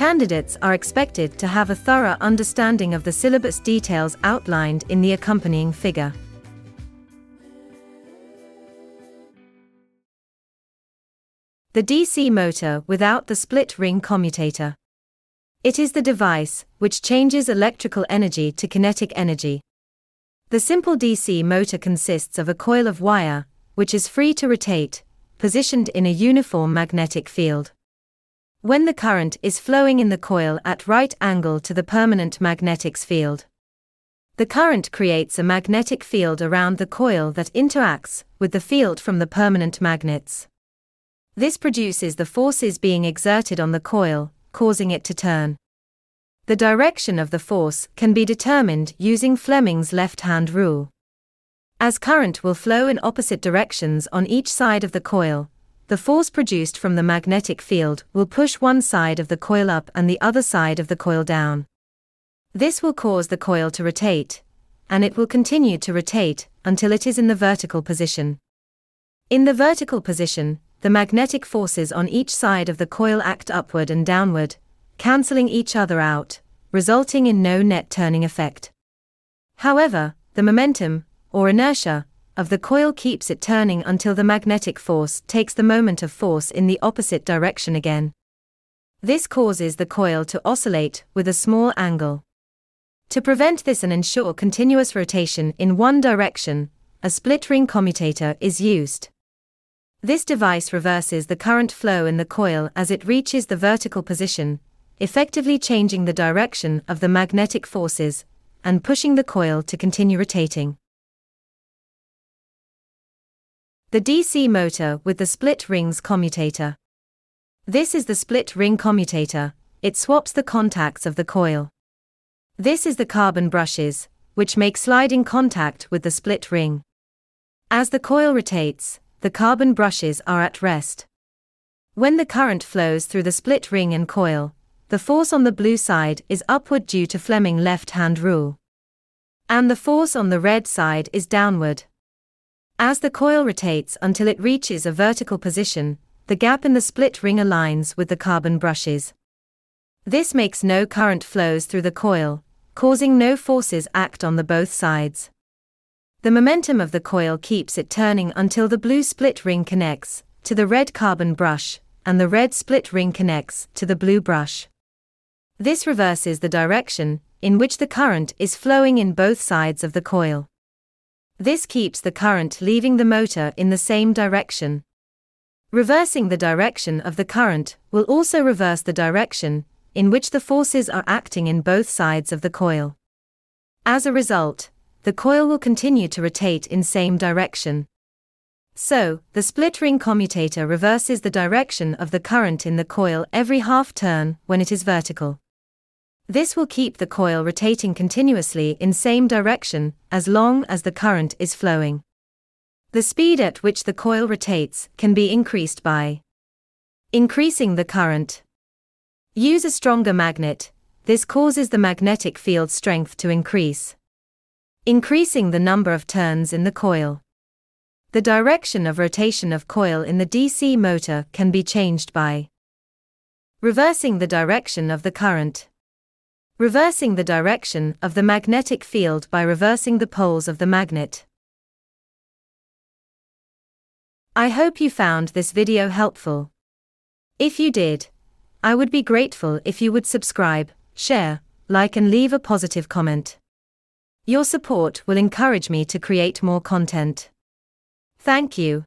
Candidates are expected to have a thorough understanding of the syllabus details outlined in the accompanying figure. The DC motor without the split-ring commutator. It is the device which changes electrical energy to kinetic energy. The simple DC motor consists of a coil of wire, which is free to rotate, positioned in a uniform magnetic field. When the current is flowing in the coil at right angle to the permanent magnetic field, the current creates a magnetic field around the coil that interacts with the field from the permanent magnets. This produces the forces being exerted on the coil, causing it to turn. The direction of the force can be determined using Fleming's left-hand rule. As current will flow in opposite directions on each side of the coil, the force produced from the magnetic field will push one side of the coil up and the other side of the coil down. This will cause the coil to rotate, and it will continue to rotate until it is in the vertical position. In the vertical position, the magnetic forces on each side of the coil act upward and downward, cancelling each other out, resulting in no net turning effect. However, the momentum, or inertia, of the coil keeps it turning until the magnetic force takes the moment of force in the opposite direction again. This causes the coil to oscillate with a small angle. To prevent this and ensure continuous rotation in one direction, a split-ring commutator is used. This device reverses the current flow in the coil as it reaches the vertical position, effectively changing the direction of the magnetic forces and pushing the coil to continue rotating. The DC motor with the split rings commutator. This is the split ring commutator. It swaps the contacts of the coil. This is the carbon brushes, which make sliding contact with the split ring. As the coil rotates, the carbon brushes are at rest. When the current flows through the split ring and coil, the force on the blue side is upward due to Fleming's left-hand rule, and the force on the red side is downward. As the coil rotates until it reaches a vertical position, the gap in the split ring aligns with the carbon brushes. This makes no current flows through the coil, causing no forces act on the both sides. The momentum of the coil keeps it turning until the blue split ring connects to the red carbon brush, and the red split ring connects to the blue brush. This reverses the direction in which the current is flowing in both sides of the coil. This keeps the current leaving the motor in the same direction. Reversing the direction of the current will also reverse the direction in which the forces are acting in both sides of the coil. As a result, the coil will continue to rotate in same direction. So, the split-ring commutator reverses the direction of the current in the coil every half turn when it is vertical. This will keep the coil rotating continuously in same direction as long as the current is flowing. The speed at which the coil rotates can be increased by increasing the current. Use a stronger magnet. This causes the magnetic field strength to increase. Increasing the number of turns in the coil. The direction of rotation of coil in the DC motor can be changed by reversing the direction of the current. Reversing the direction of the magnetic field by reversing the poles of the magnet. I hope you found this video helpful. If you did, I would be grateful if you would subscribe, share, like and leave a positive comment. Your support will encourage me to create more content. Thank you.